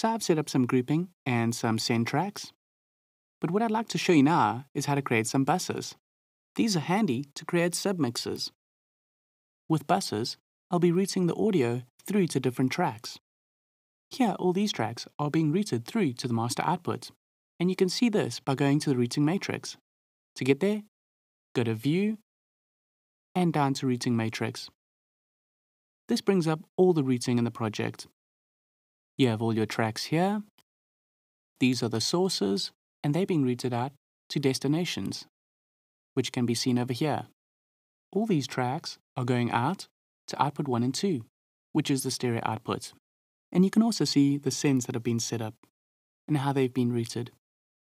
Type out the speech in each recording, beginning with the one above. So I've set up some grouping and some syntax. But what I'd like to show you now is how to create some buses. These are handy to create submixes. With buses, I'll be routing the audio through to different tracks. Here, all these tracks are being routed through to the master output, and you can see this by going to the routing matrix. To get there, go to View and down to Routing Matrix. This brings up all the routing in the project. You have all your tracks here. These are the sources, and they've been routed out to destinations, which can be seen over here. All these tracks are going out to output 1 and 2, which is the stereo output. And you can also see the sends that have been set up and how they've been routed.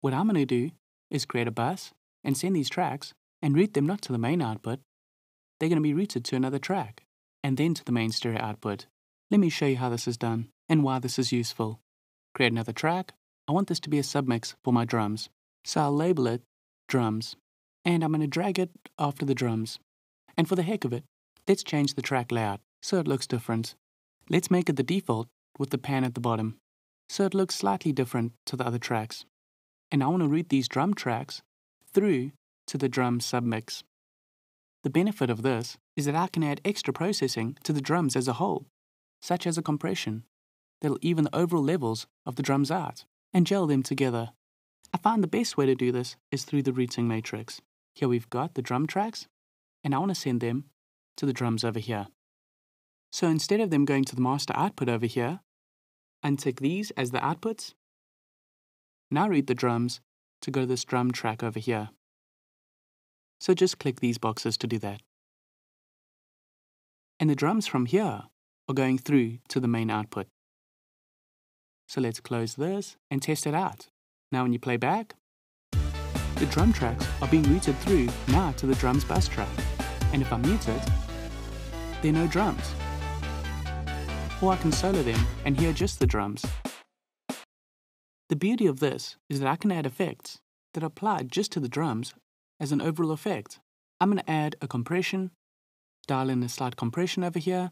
What I'm going to do is create a bus and send these tracks and route them not to the main output. They're going to be routed to another track and then to the main stereo output. Let me show you how this is done and why this is useful. Create another track. I want this to be a submix for my drums, so I'll label it Drums. And I'm going to drag it after the drums. And for the heck of it, let's change the track layout so it looks different. Let's make it the default with the pan at the bottom, so it looks slightly different to the other tracks. And I want to route these drum tracks through to the drum submix. The benefit of this is that I can add extra processing to the drums as a whole, such as a compression that'll even the overall levels of the drums out and gel them together. I find the best way to do this is through the routing matrix. Here we've got the drum tracks, and I want to send them to the drums over here. So instead of them going to the master output over here, untick these as the outputs. Now route the drums to go to this drum track over here. So just click these boxes to do that. And the drums from here are going through to the main output. So let's close this and test it out. Now when you play back, the drum tracks are being routed through now to the drums bus track. And if I mute it, there are no drums. Or I can solo them and hear just the drums. The beauty of this is that I can add effects that apply just to the drums as an overall effect. I'm going to add a compression, dial in a slight compression over here,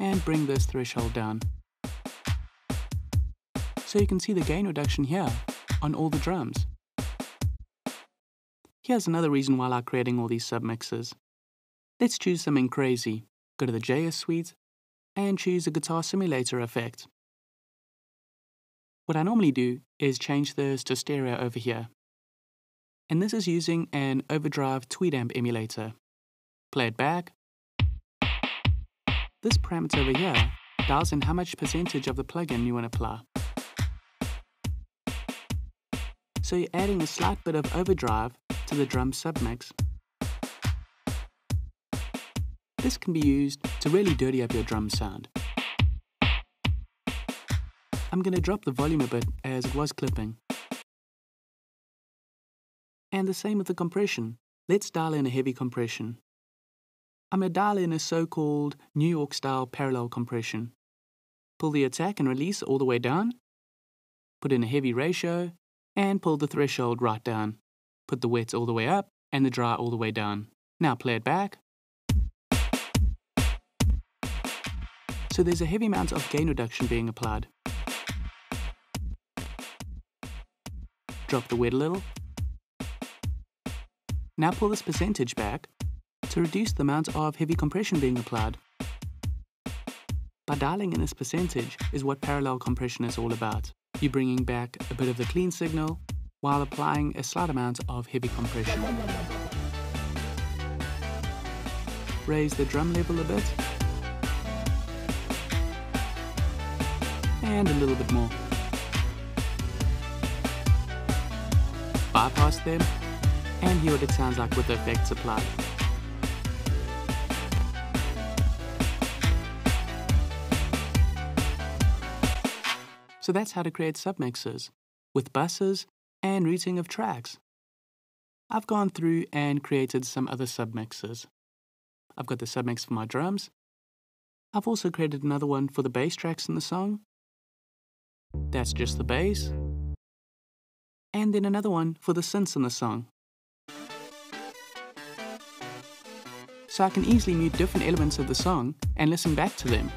and bring this threshold down. So you can see the gain reduction here on all the drums. Here's another reason why I like creating all these submixes. Let's choose something crazy. Go to the JS Suite and choose a guitar simulator effect. What I normally do is change this to stereo over here. And this is using an Overdrive Tweedamp emulator. Play it back. This parameter over here dials in how much percentage of the plugin you want to apply. So you're adding a slight bit of overdrive to the drum submix. This can be used to really dirty up your drum sound. I'm going to drop the volume a bit as it was clipping. And the same with the compression. Let's dial in a heavy compression. I'm going to dial in a so-called New York style parallel compression. Pull the attack and release all the way down. Put in a heavy ratio and pull the threshold right down. Put the wet all the way up and the dry all the way down. Now play it back. So there's a heavy amount of gain reduction being applied. Drop the wet a little. Now pull this percentage back to reduce the amount of heavy compression being applied. By dialing in this percentage is what parallel compression is all about. You're bringing back a bit of the clean signal while applying a slight amount of heavy compression. Raise the drum level a bit. And a little bit more. Bypass them and hear what it sounds like with the effects applied. So that's how to create submixes with buses and routing of tracks. I've gone through and created some other submixes. I've got the submix for my drums. I've also created another one for the bass tracks in the song. That's just the bass. And then another one for the synths in the song. So I can easily mute different elements of the song and listen back to them.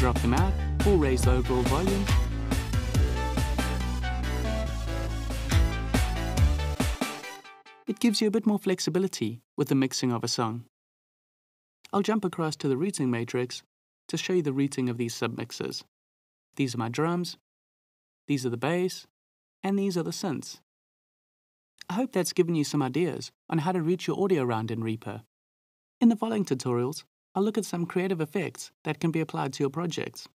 drop the map or raise the overall volume. It gives you a bit more flexibility with the mixing of a song. I'll jump across to the routing matrix to show you the routing of these submixes. These are my drums, these are the bass, and these are the synths. I hope that's given you some ideas on how to route your audio around in Reaper. In the following tutorials, I'll look at some creative effects that can be applied to your projects.